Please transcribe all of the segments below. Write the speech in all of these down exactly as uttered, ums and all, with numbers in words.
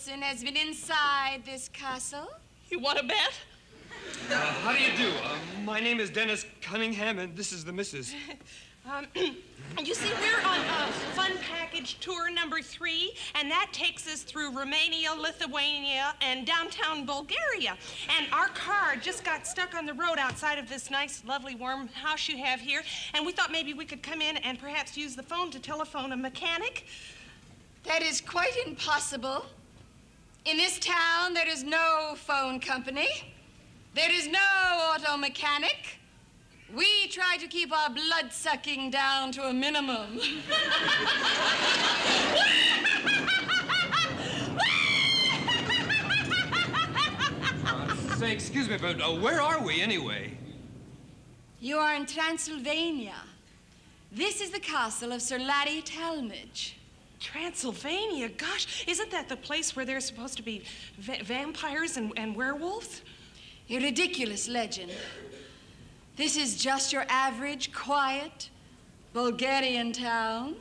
person has been inside this castle. You want to bet? Uh, how do you do? Uh, my name is Dennis Cunningham, and this is the missus. um, you see, we're on uh, fun package tour number three, and that takes us through Romania, Lithuania, and downtown Bulgaria. And our car just got stuck on the road outside of this nice, lovely, warm house you have here, and we thought maybe we could come in and perhaps use the phone to telephone a mechanic. That is quite impossible. In this town, there is no phone company. There is no auto mechanic. We try to keep our blood sucking down to a minimum. uh, say, excuse me, but uh, where are we anyway? You are in Transylvania. This is the castle of Sir Larry Talmadge. Transylvania? Gosh, isn't that the place where there's supposed to be va vampires and, and werewolves? A ridiculous legend. This is just your average, quiet, Bulgarian town.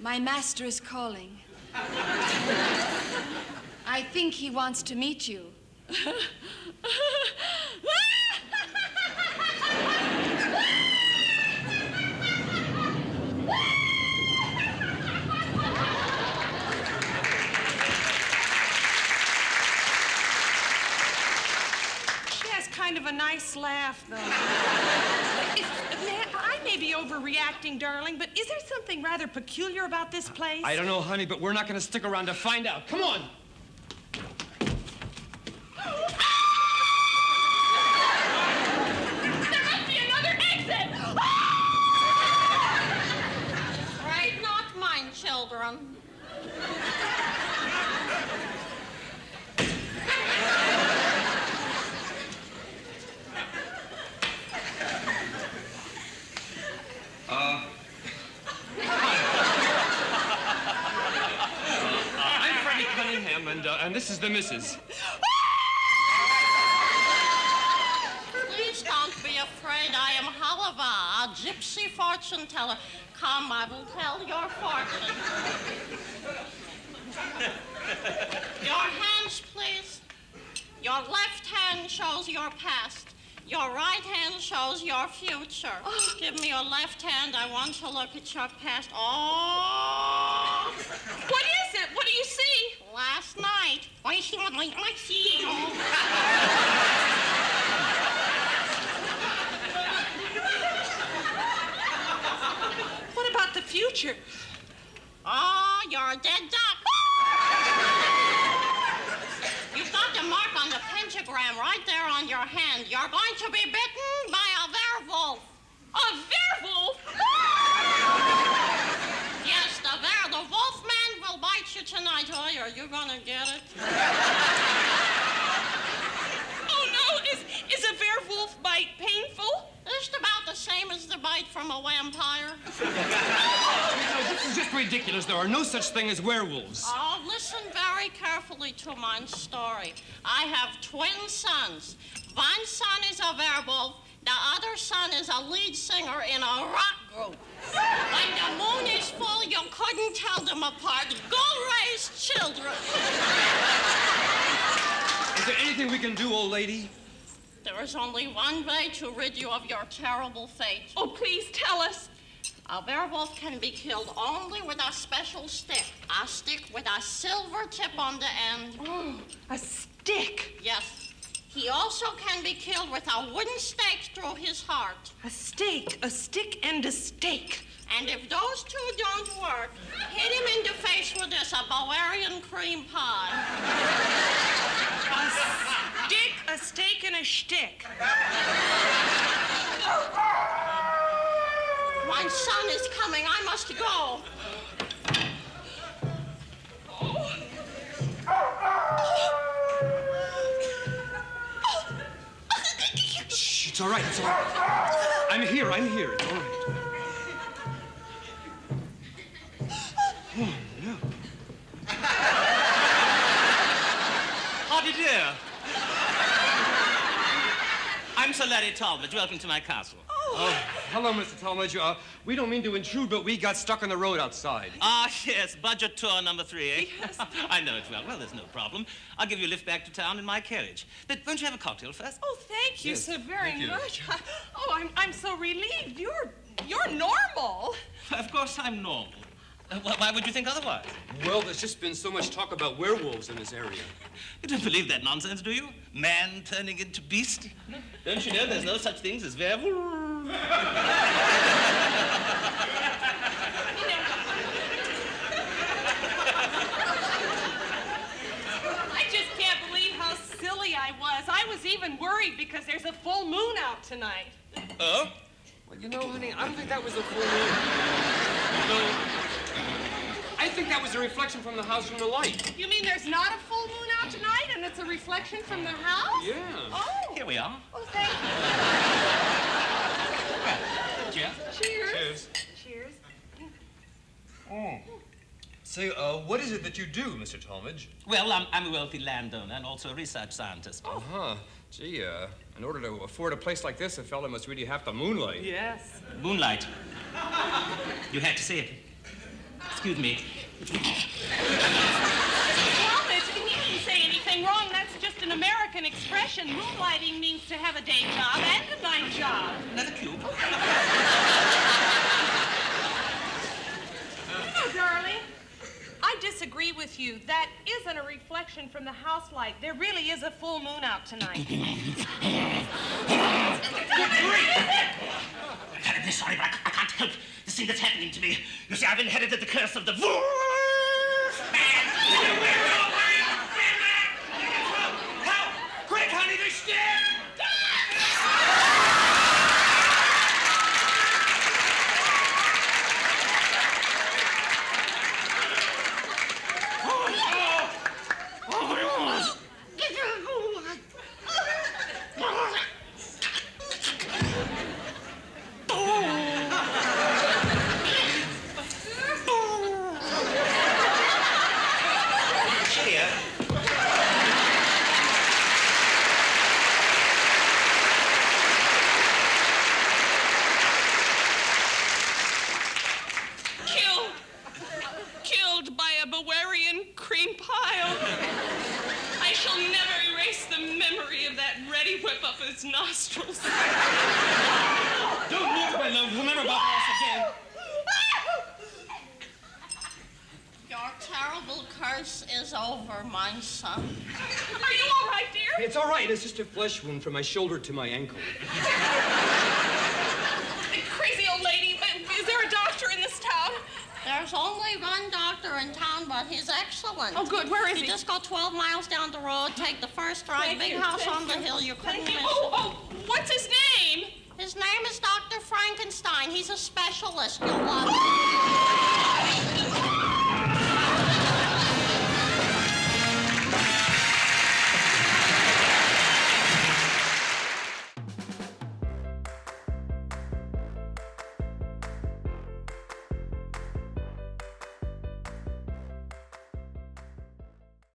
My master is calling. I think he wants to meet you. Of a nice laugh, though. I may be overreacting, darling, but is there something rather peculiar about this place? I don't know, honey, but we're not going to stick around to find out. Come on. There must be another exit. Right, not mine, children. And, uh, and this is the missus. Please don't be afraid. I am Halava, a gypsy fortune teller. Come, I will tell your fortune. Your hands, please. Your left hand shows your past. Your right hand shows your future. Oh. Give me your left hand. I want to look at your past. Oh! What is it? What do you see? Last night. I see what I see. What about the future? Oh, you're a dead duck. You've got the mark on the pentagram right there on your hand. You're going to be bitten by a werewolf. A werewolf? Yes, the ver the wolf man will bite you tonight. Oh, are you gonna get it? Oh no, is is a werewolf bite painful? Just about the same as the bite from a vampire. No, this is just ridiculous. There are no such thing as werewolves. Oh, listen very carefully to my story. I have twin sons. One son is a werewolf. The other son is a lead singer in a rock group. When the moon is full, you couldn't tell them apart. God-raised children. Is there anything we can do, old lady? There is only one way to rid you of your terrible fate. Oh, please tell us. A werewolf can be killed only with a special stick. A stick with a silver tip on the end. Oh, a stick? Yes. He also can be killed with a wooden stake through his heart. A stake, a stick and a stake. And if those two don't work, hit him in the face with this, a Bavarian cream pie. A stick, a steak, and a shtick. My son is coming. I must go. Oh. Oh. Shh, it's all right. It's all right. I'm here. I'm here. It's all right. Oh, no. Howdy, dear. I'm Sir Larry Talmadge. Welcome to my castle. Oh, hello, Mister Talmadge. Uh, we don't mean to intrude, but we got stuck on the road outside. Ah, uh, yes, budget tour number three, eh? Yes. I know it well. Well, there's no problem. I'll give you a lift back to town in my carriage. But won't you have a cocktail first? Oh, thank you yes. so very thank much. You. I, oh, I'm, I'm so relieved. You're, you're normal. Of course I'm normal. Uh, why would you think otherwise? Well, there's just been so much talk about werewolves in this area. You don't believe that nonsense, do you? Man turning into beast? Don't you know there's no such things as werewolves? You know, I just can't believe how silly I was. I was even worried because there's a full moon out tonight. Oh? Well, you know, honey, I don't think that was a full moon. No. I think that was a reflection from the house from the light. You mean there's not a full moon out tonight and it's a reflection from the house? Yeah. Oh. Here we are. Oh, thank you. Yeah. Cheers. Cheers. Cheers. Mm. Say, uh, what is it that you do, Mister Talmadge? Well, I'm, I'm a wealthy landowner and also a research scientist. Oh. Uh-huh. Gee, uh, in order to afford a place like this, a fella must really have to moonlight. Yes. Moonlight. You had to say it. Excuse me. Wrong, that's just an American expression. Moonlighting means to have a day job and a night job. Another cube. You know, darling, I disagree with you. That isn't a reflection from the house light. There really is a full moon out tonight. I'm terribly sorry, but I, I can't help the thing that's happening to me. You see, I've inherited the curse of the wolf man. Bavarian cream pie. I shall never erase the memory of that ready whip up his nostrils. Don't move, my love. Remember about us again. Your terrible curse is over, my son. Are you all right, dear? It's all right. It's just a flesh wound from my shoulder to my ankle. The crazy old lady. Is there a doctor in this town? There's only one doctor in town, but he's excellent. Oh, good. Where is you he? You just go twelve miles down the road, take the first right, big you, house on you. the hill. You couldn't miss oh, oh, what's his name? His name is Doctor Frankenstein. He's a specialist. You'll love him.